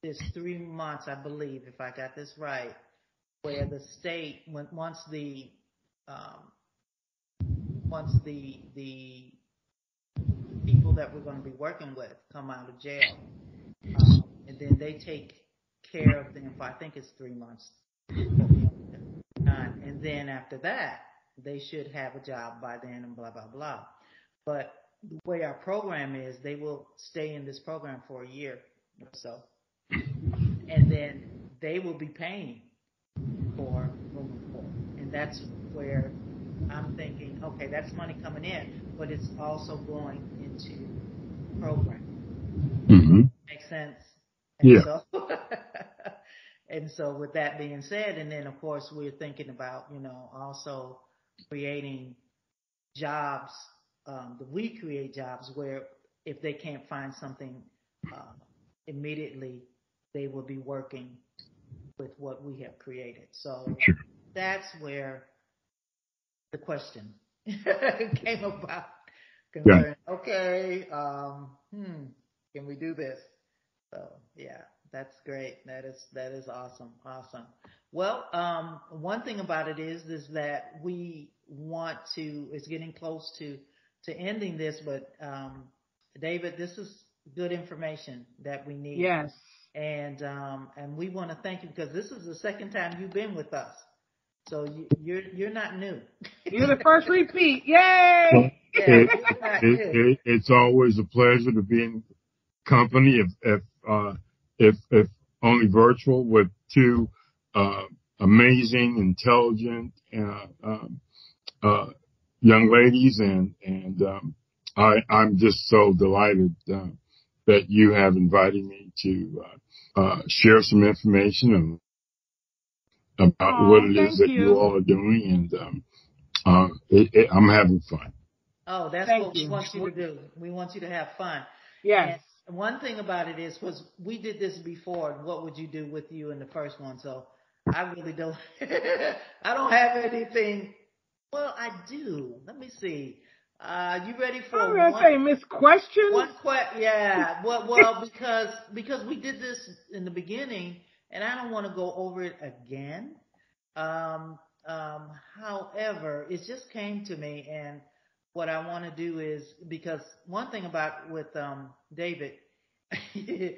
there's three months, I believe, if I got this right, where the state, when once the, um, once the, the people that we're going to be working with come out of jail, um, and then they take care of them for, I think it's three months. And then after that, they should have a job by then and blah, blah, blah. But the way our program is, they will stay in this program for a year or so. And then they will be paying for moving forward. And that's where I'm thinking, okay, that's money coming in, but it's also going into program. Mm-hmm. Makes sense? And yeah. So, and so with that being said, and then, of course, we're thinking about, you know, also creating jobs. Um, we create jobs where if they can't find something uh, immediately, they will be working with what we have created. So sure. That's where the question came about. Concerning, yeah. Okay, um, hmm, can we do this? So yeah, that's great. That is that is awesome, awesome. Well, um, one thing about it is is that we want to. It's getting close to to ending this, but um, David, this is good information that we need. Yes. And um, and we want to thank you because this is the second time you've been with us, so you, you're you're not new. You're the first repeat. Yay! Well, yeah, it, it, it, it's always a pleasure to be in company, if if uh, if, if only virtual, with two uh, amazing, intelligent uh, um, uh, young ladies, and and um, I I'm just so delighted Uh, that you have invited me to uh, uh, share some information about oh, what it is that you. you all are doing. And um, uh, it, it, I'm having fun. Oh, that's thank what you. we want you to do. We want you to have fun. Yes. And one thing about it is, was we did this before, what would you do with you in the first one? So I really don't, I don't have anything. Well, I do. Let me see. Uh, you ready for I'm gonna one, say Miss Question? One question, yeah. Well, well, because because we did this in the beginning, and I don't want to go over it again. Um, um, however, it just came to me, and what I want to do is because one thing about with um David, I,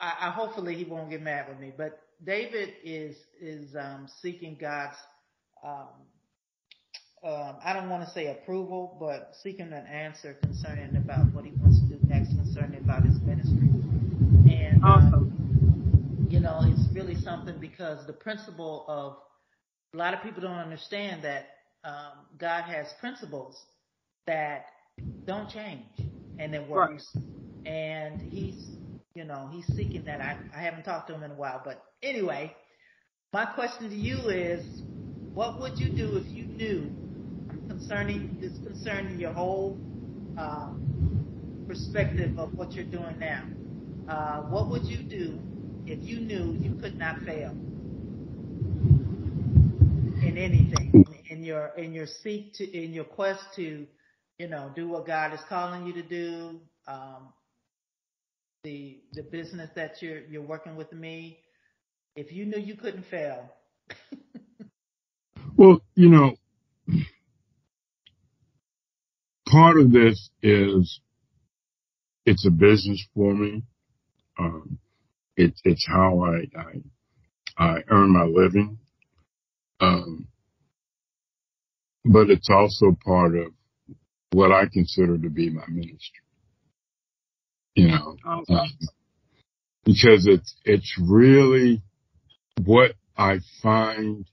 I hopefully he won't get mad with me, but David is is um seeking God's um. Um, I don't want to say approval, but seeking an answer concerning about what he wants to do next concerning about his ministry. And, awesome. Um, you know, it's really something because the principle of a lot of people don't understand that um, God has principles that don't change and it works. Right. And he's, you know, he's seeking that. I, I haven't talked to him in a while, but anyway, my question to you is, what would you do if you knew Concerning this, concerning your whole uh, perspective of what you're doing now, uh, what would you do if you knew you could not fail in anything in your in your seek to in your quest to, you know, do what God is calling you to do, um, the the business that you're you're working with me, if you knew you couldn't fail? Well, you know. part of this is it's a business for me. Um, it, it's how I, I, I earn my living. Um, but it's also part of what I consider to be my ministry. You know, okay. um, because it's, it's really what I find,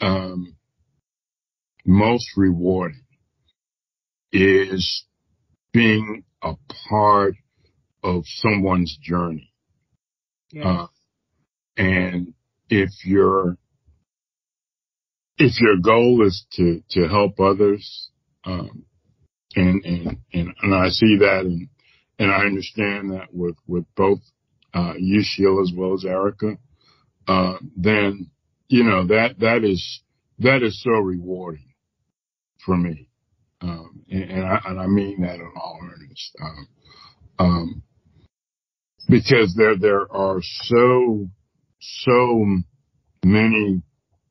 um, most rewarding is being a part of someone's journey. Yes. Uh, and if you're, if your goal is to, to help others, um, and, and, and, and I see that and, and I understand that with, with both, uh, you, Sheila, as well as Ericka, uh, then, you know, that, that is, that is so rewarding for me. Um, and, and I, and I mean that in all earnest. Um, um, because there, there are so, so many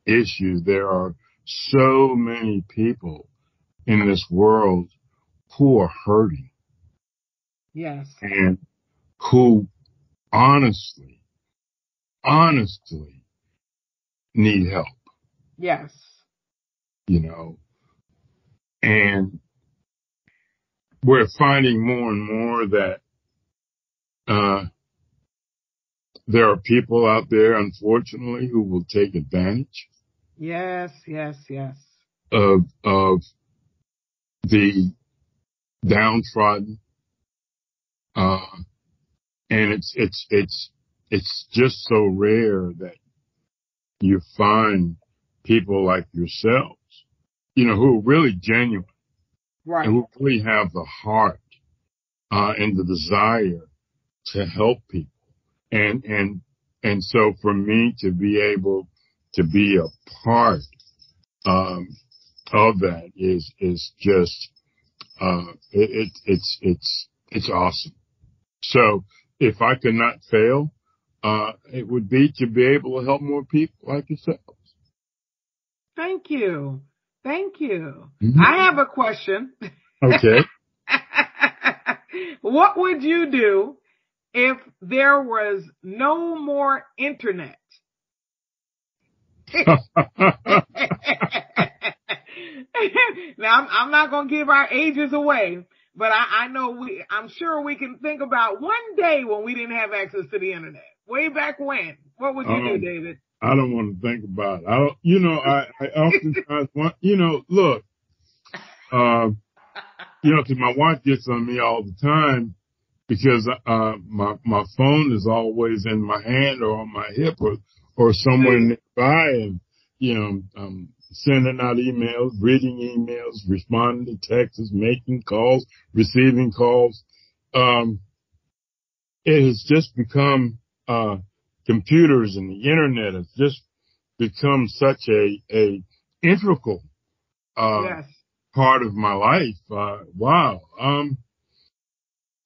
issues. There are so many people in this world who are hurting. Yes. And who honestly, honestly need help. Yes. You know, and we're finding more and more that, uh, there are people out there, unfortunately, who will take advantage. Yes, yes, yes. Of, of the downtrodden. Uh, and it's, it's, it's, it's just so rare that you find people like yourselves, you know, who are really genuine. Right. And who really have the heart, uh, and the desire to help people. And, and, and so for me to be able to be a part, um, of that is, is just, uh, it, it, it's, it's, it's awesome. So if I could not fail, uh, it would be to be able to help more people like yourselves. Thank you. Thank you. Mm-hmm. I have a question. Okay. What would you do if there was no more internet? Now, I'm, I'm not going to give our ages away, but I, I know we, I'm sure we can think about one day when we didn't have access to the internet. Way back when. What would you um, do, David? I don't want to think about it. I, you know, I, I oftentimes want, you know, look, uh, you know, 'cause my wife gets on me all the time. Because, uh, my, my phone is always in my hand or on my hip or, or somewhere nearby. And, you know, I'm sending out emails, reading emails, responding to texts, making calls, receiving calls. Um, it has just become, uh, computers and the internet has just become such a, a integral, uh, yes. part of my life. Uh, wow. Um,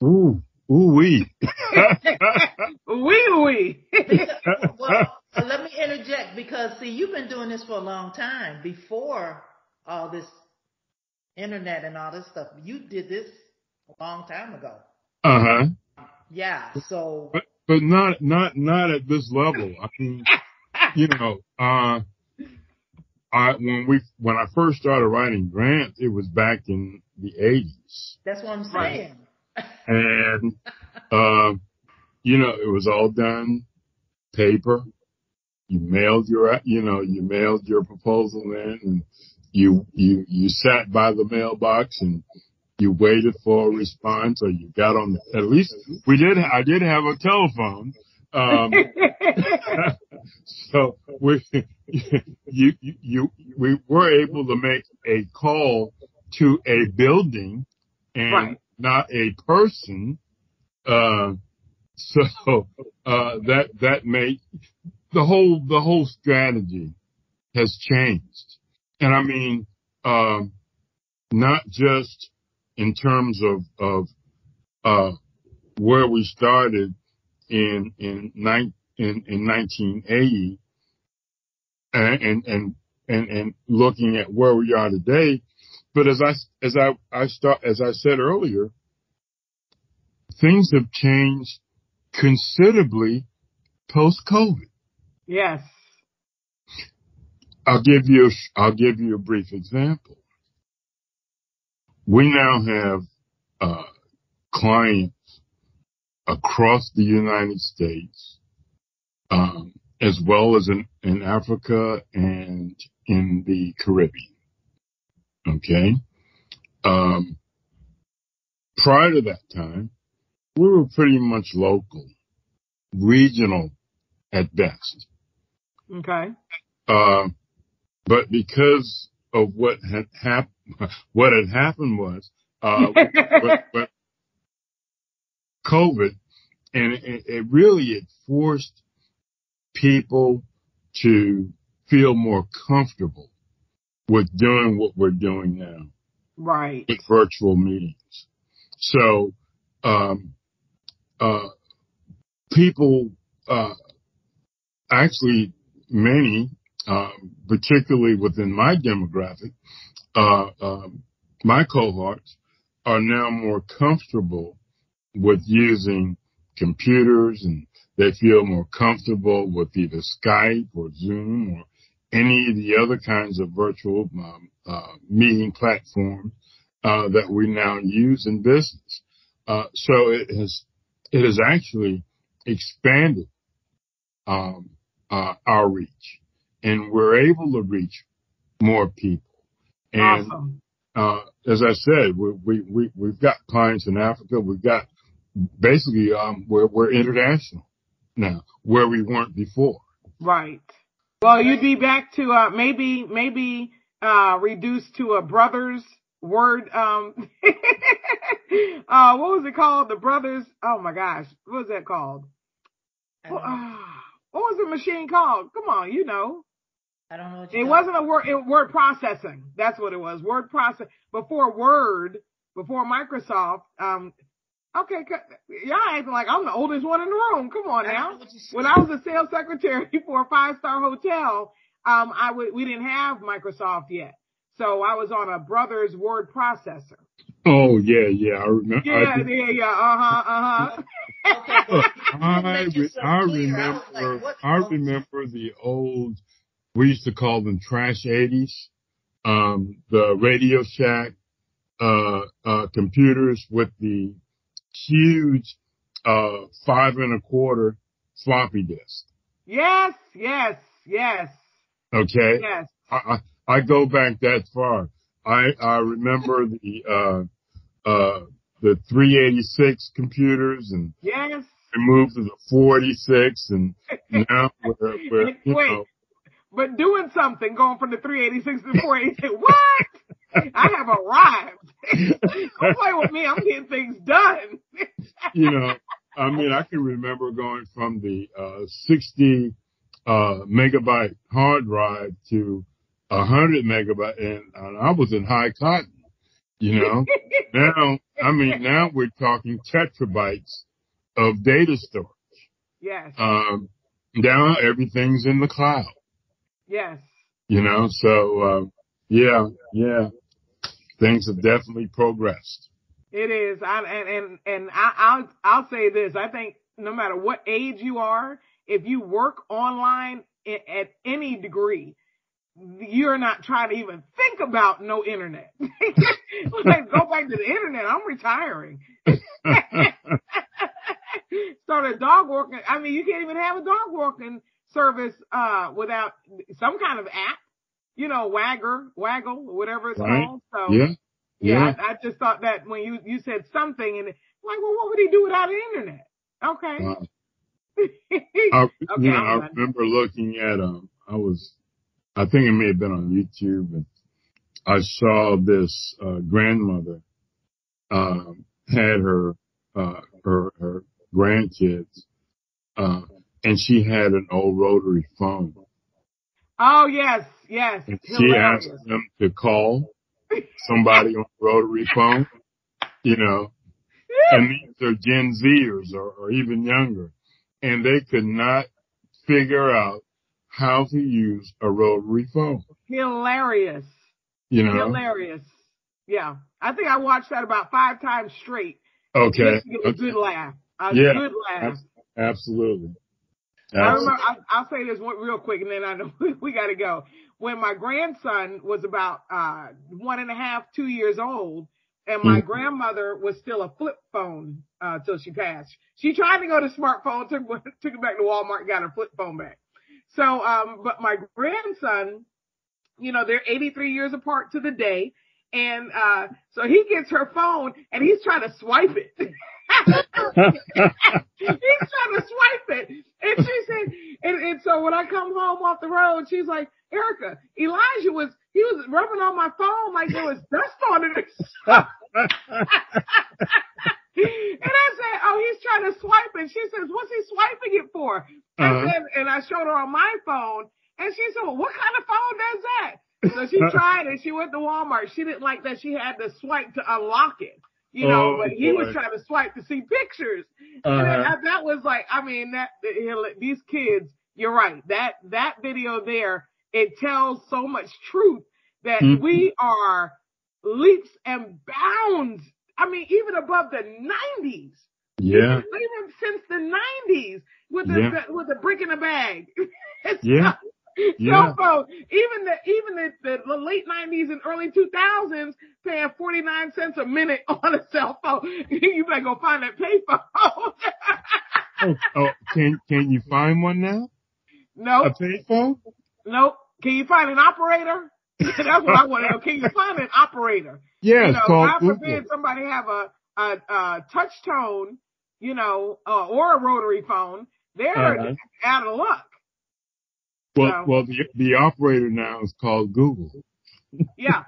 ooh. Ooh wee. Wee wee. Well, let me interject because see, you've been doing this for a long time before all this internet and all this stuff. You did this a long time ago. Uh huh. Yeah. So. But, but not not not at this level. I mean, you know, uh, I when we when I first started writing grants, it was back in the eighties. That's what I'm saying. Right. And, uh, you know, it was all done paper. You mailed your, you know, you mailed your proposal in and you, you, you sat by the mailbox and you waited for a response or you got on the, at least we did, I did have a telephone. Um, so we, you, you, you, we were able to make a call to a building and, right. Not a person, uh, so, uh, that, that made the whole, the whole strategy has changed. And I mean, um, not just in terms of, of, uh, where we started in, in nine, in, in nineteen eighty and, and, and, and, and looking at where we are today, But as I as I I start as I said earlier, things have changed considerably post-COVID. Yes. I'll give you I'll give you a brief example. We now have uh clients across the United States, um, as well as in, in Africa and in the Caribbean. Okay. Um, prior to that time, we were pretty much local, regional at best. Okay. Uh, but because of what had happened, what had happened was, uh, what, what COVID, and it, it really, it forced people to feel more comfortable with doing what we're doing now. Right. With virtual meetings. So, um, uh, people, uh, actually many, uh, particularly within my demographic, uh, um, my cohorts are now more comfortable with using computers, and they feel more comfortable with either Skype or Zoom or any of the other kinds of virtual um, uh, meeting platforms uh, that we now use in business. Uh, so it has it has actually expanded um, uh, our reach, and we're able to reach more people. And awesome. uh, as I said, we, we we we've got clients in Africa. We've got basically um, we're we're international now, where we weren't before. Right. Well, you'd be back to uh, maybe maybe uh, reduced to a brother's word. Um, uh, what was it called? The brothers. Oh my gosh, what was that called? Well, uh, what was the machine called? Come on, you know. I don't know. What you it know. wasn't a word. It, word processing. That's what it was. Word process before Word, before Microsoft. Um, Okay, y'all acting like I'm the oldest one in the room. Come on now. When I was a sales secretary for a five-star hotel, um, I would we didn't have Microsoft yet, so I was on a brother's word processor. Oh yeah, yeah, I remember. Yeah, I yeah, yeah. Uh huh, uh huh. I re- I remember. I, like, I remember the old. We used to call them trash eighties. Um, the Radio Shack uh, uh, computers with the huge uh five and a quarter floppy disk. Yes, yes, yes. Okay. Yes. I I, I go back that far. I I remember the uh uh the three eighty-six computers, and yes, we moved to the forty-six, and now we're, we're you Wait, know. But doing something, going from the three eighty-six to the four eighty-six. What? I have arrived. Don't play with me. I'm getting things done. You know, I mean, I can remember going from the uh, sixty uh, megabyte hard drive to one hundred megabyte, and, and I was in high cotton, you know. Now, I mean, now we're talking tetrabytes of data storage. Yes. Um, now everything's in the cloud. Yes. You know, so... Uh, Yeah, yeah. Things have definitely progressed. It is. I, and and, and I, I'll, I'll say this. I think no matter what age you are, if you work online at any degree, you're not trying to even think about no internet. Like, go back to the internet. I'm retiring. Start a dog walking. I mean, you can't even have a dog walking service uh, without some kind of app. You know, Wagger, Waggle, whatever it's right. called. So, yeah, yeah. yeah I, I just thought that when you, you said something, and like, well, what would he do without the internet? Okay. Wow. I, okay you know, I remember looking at um, I was, I think it may have been on YouTube, and I saw this uh, grandmother um, had her uh, her her grandkids, uh, and she had an old rotary phone. Oh yes. Yes. And she asked them to call somebody on the rotary phone, you know, and these are Gen Zers or, or even younger, and they could not figure out how to use a rotary phone. Hilarious. You know, hilarious. Yeah. I think I watched that about five times straight. Okay. It was okay. a good laugh. A yeah. good laugh. Absolutely. Absolutely. I remember, I, I'll say this one real quick and then I know we got to go. When my grandson was about uh, one and a half, two years old, and my mm. grandmother was still a flip phone uh till she passed. She tried to go to smartphone, took took it back to Walmart, and got her flip phone back. So, um, but my grandson, you know, they're eighty-three years apart to the day, and uh, so he gets her phone and he's trying to swipe it. He's trying to swipe it, and she said, and, and so when I come home off the road, she's like, Ericka, Elijah was. He was rubbing on my phone like there was dust on it. And I said, oh, he's trying to swipe it. She says, what's he swiping it for? Uh-huh. I said, and I showed her on my phone. And she said, well, what kind of phone does that? So she tried it. She went to Walmart. She didn't like that she had to swipe to unlock it. You know, oh, but he boy. was trying to swipe to see pictures. Uh-huh. And I, that was like, I mean, that these kids, you're right. That that video there. It tells so much truth that mm-hmm. we are leaps and bounds. I mean, even above the nineties. Yeah. Even since the nineties with the, yeah. the with the brick in the bag. yeah. So, yeah. So even the even the, the late nineties and early two thousands paying forty-nine cents a minute on a cell phone. You better go find that pay phone. oh, oh, can can you find one now? No. A pay phone? Nope. Can you find an operator? That's what I want to know. Can you find an operator? Yeah. You know, God forbid somebody have a, a, a touch tone, you know, uh, or a rotary phone. They're uh-huh. out of luck. Well, so, well, the, the operator now is called Google. Yeah.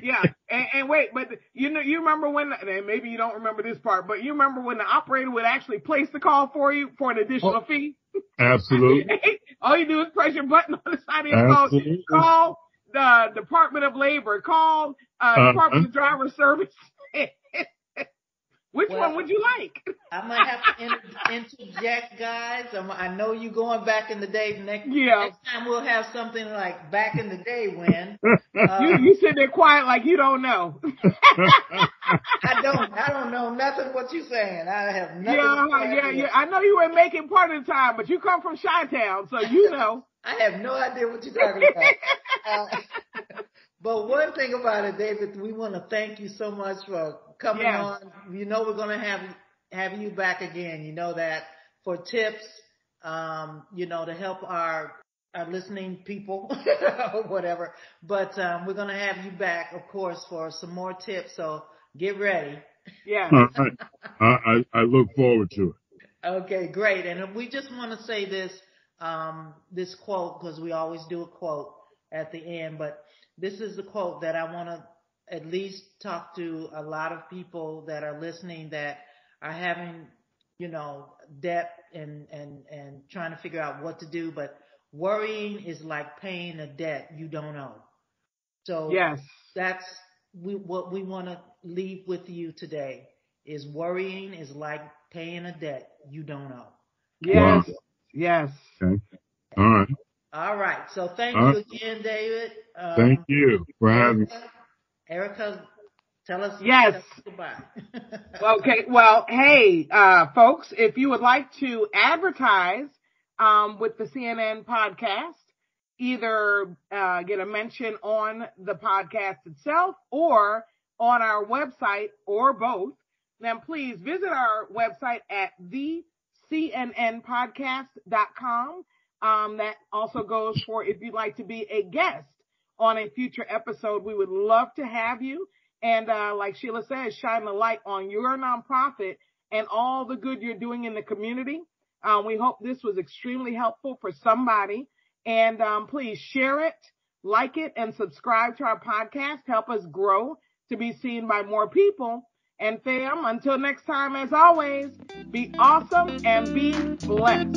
Yeah. And, and wait, but you know, you remember when, and maybe you don't remember this part, but you remember when the operator would actually place the call for you for an additional oh, fee? Absolutely. All you do is press your button on the side of your phone. Call the Department of Labor. Call uh, uh, Department uh, of Driver Service. Which well, one would you like? I might have to inter- interject, guys. I'm, I know you going back in the day. Next, yeah. next time we'll have something like back in the day when. Uh, you you sit there quiet like you don't know. I don't. I don't know nothing what you're saying. I have nothing. Yeah, yeah, yeah. I know you were making part of the time, but you come from Chi-Town, so you know. I have no idea what you're talking about. uh, but one thing about it, David, we want to thank you so much for coming yes. on. You know we're going to have have you back again. You know that for tips, um, you know, to help our, our listening people or whatever. But um, we're going to have you back, of course, for some more tips. So get ready. Yeah. All right. I, I look forward to it. Okay, great. And we just want to say this, um, this quote, because we always do a quote at the end. But this is the quote that I want to at least talk to a lot of people that are listening that are having, you know, debt and, and, and trying to figure out what to do. But worrying is like paying a debt you don't owe. So yes. that's we, what we want to leave with you today is worrying is like paying a debt you don't owe. Yes. Wow. Yes. Okay. All right. All right. So thank All you right. again, David. Um, thank you for having me. Ericka, tell us yes. goodbye. Okay. Well, hey, uh, folks, if you would like to advertise um, with the C N N podcast, either uh, get a mention on the podcast itself or on our website or both, then please visit our website at the c n n podcast dot com. Um, that also goes for if you'd like to be a guest on a future episode. We would love to have you. And uh, like Sheila says, shine the light on your nonprofit and all the good you're doing in the community. Um, we hope this was extremely helpful for somebody. And um, please share it, like it, and subscribe to our podcast. Help us grow to be seen by more people. And fam, until next time, as always, be awesome and be blessed.